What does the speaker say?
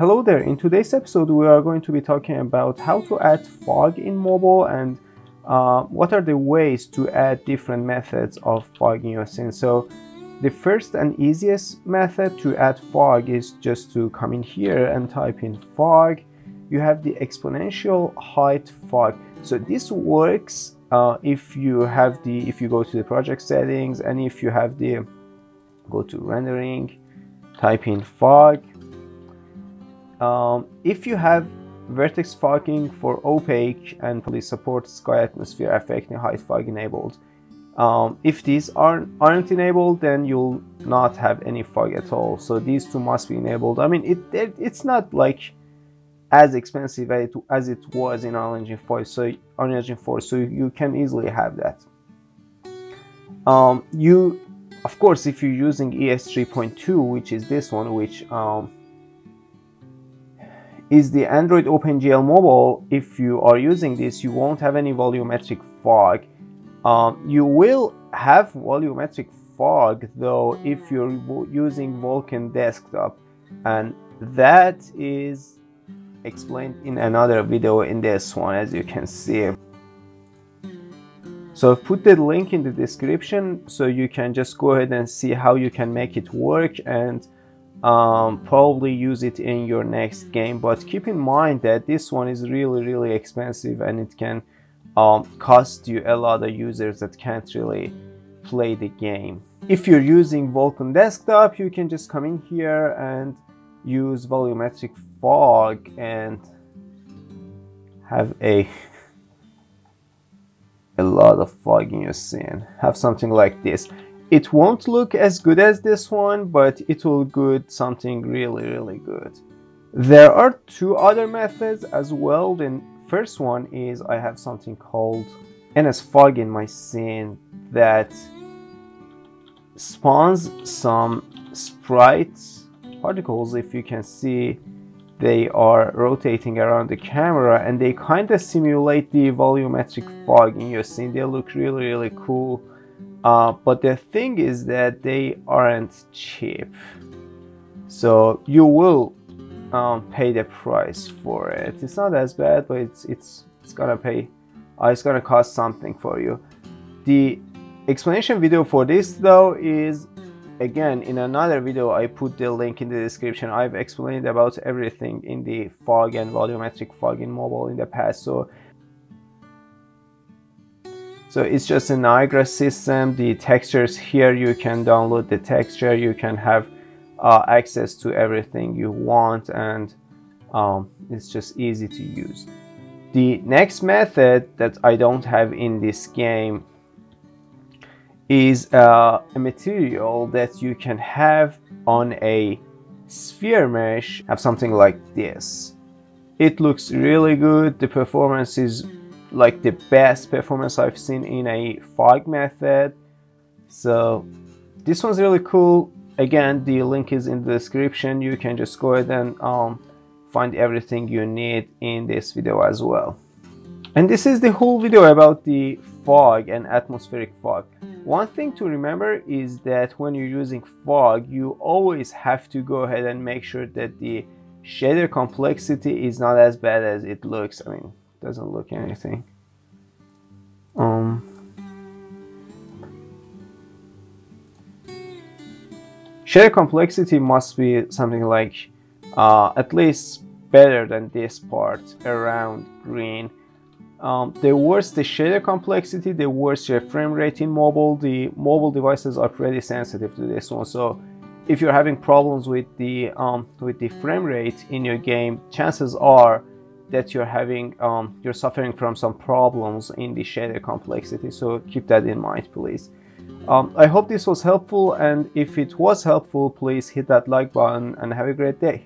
Hello there. In today's episode we are going to be talking about how to add fog in mobile and what are the ways to add different methods of fog in your scene. So the first and easiest method to add fog is just to come in here and type in fog. You have the exponential height fog. So this works if you go to the project settings, and if you have the go to rendering, type in fog. If you have vertex fogging for opaque and police support sky atmosphere affecting height fog enabled, if these aren't enabled, then you'll not have any fog at all. So these two must be enabled. I mean, it's not like as expensive as it was in Unreal Engine 4, so you can easily have that. Of course, if you're using ES3.2, which is this one, which is the Android OpenGL mobile, if you are using this, you won't have any volumetric fog. You will have volumetric fog though if you're using Vulkan desktop, and that is explained in another video in this one, as you can see. So I've put the link in the description, so you can just go ahead and see how you can make it work and probably use it in your next game. But keep in mind that this one is really expensive, and it can cost you a lot of users that can't really play the game. If you're using Vulkan desktop, you can just come in here and use volumetric fog and have a lot of fog in your scene. Have something like this. It won't look as good as this one, but it will good something really good. There are two other methods as well. The first one is I have something called NSFog in my scene that spawns some sprites particles. If you can see, they are rotating around the camera, and they kind of simulate the volumetric fog in your scene. They look really cool, but the thing is that they aren't cheap, so you will pay the price for it. It's not as bad, but it's gonna pay. It's gonna cost something for you. The explanation video for this though is, again, in another video. I put the link in the description. I've explained about everything in the fog and volumetric fog in mobile in the past. So it's just a Niagara system. The textures here, you can download the texture. You can have access to everything you want, and it's just easy to use. The next method that I don't have in this game is a material that you can have on a sphere mesh. Have something like this. It looks really good. The performance is like the best performance I've seen in a fog method. So this one's really cool. Again, the link is in the description. You can just go ahead and find everything you need in this video as well. And this is the whole video about the fog and atmospheric fog. One thing to remember is that when you're using fog, you always have to go ahead and make sure that the shader complexity is not as bad as it looks. I mean, it doesn't look anything. Shader complexity must be something like at least better than this part around green. The worse the shader complexity, the worse your frame rate in mobile. The mobile devices are pretty sensitive to this one, so if you're having problems with the frame rate in your game, chances are that you're suffering from some problems in the shader complexity. So keep that in mind, please. I hope this was helpful, and if it was helpful, please hit that like button and have a great day.